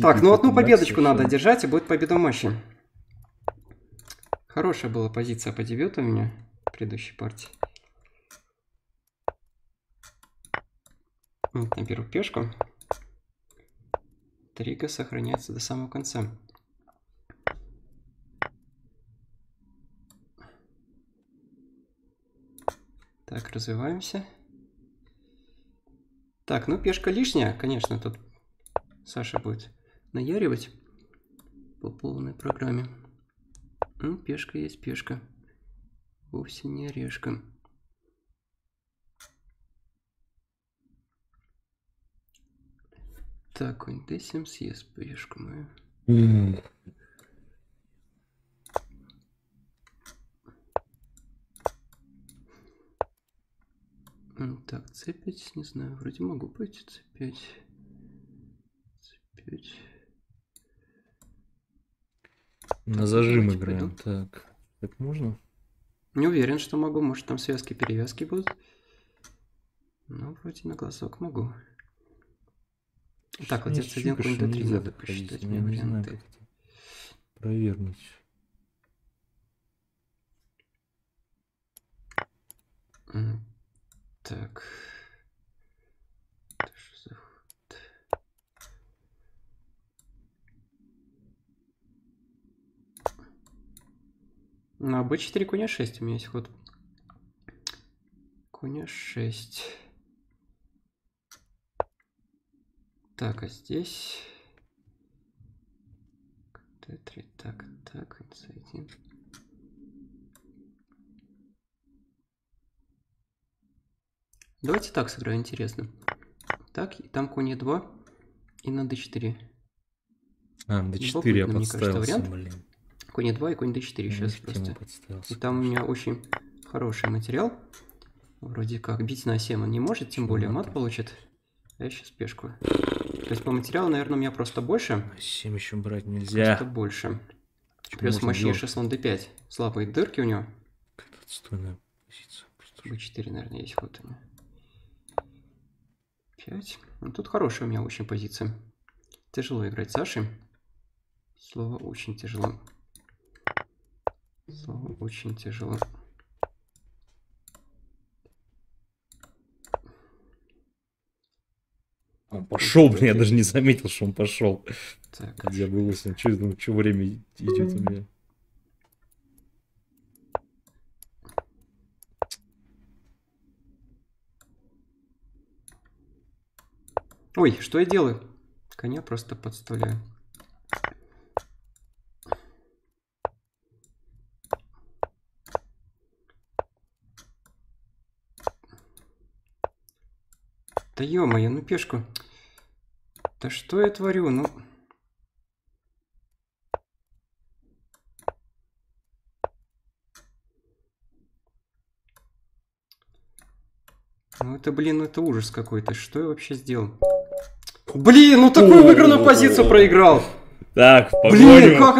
Так, ну одну победочку надо одержать, и будет победа мощи. Хорошая была позиция по 9 у меня в предыдущей партии. Вот, на первую пешку. Трига сохраняется до самого конца. Так, развиваемся. Так, ну пешка лишняя, конечно, тут Саша будет наяривать по полной программе. Ну, пешка есть пешка. Вовсе не орешка. Так, он d7 съест пешку мою. Так, c5, не знаю, вроде могу пойти c5. c5. На зажим играем. Так, так можно? Не уверен, что могу. Может, там связки, перевязки будут. Ну, вроде на глазок могу. Так, вот здесь один конь d3 надо посчитать. Мне варианты. Провернуть. Так. Это что за ход? На b4 коня 6 у меня есть ход. Коня 6. Так, а здесь... d3, так, так, c1. Давайте так сыграем, интересно. Так, и там конь e2, и на d4. А, d4 я подставился, блин. Конь e2 и конь d4 сейчас просто. И там у меня очень хороший материал. Вроде как, бить на 7 он не может, тем более мат получит. А я сейчас пешку. То есть по материалу, наверное, у меня просто больше. 7 еще брать нельзя. Просто больше. Что плюс мощнее шеслон d5. Слабые дырки у него. Какая-то отстойная позиция. b4, наверное, есть ход у меня. 5. Ну, тут хорошая у меня очень позиция. Тяжело играть Саши. Слово очень тяжело. Слово очень тяжело. Он пошел, блин, я даже не заметил, что он пошел. Так. Я был 8, что время идет у меня. Ой, что я делаю? Коня просто подставляю. Да ё-моё, ну пешку. Да что я творю, ну... Ну это, блин, это ужас какой-то. Что я вообще сделал? Блин, ну такую выигранную позицию проиграл. Так, блин, как это?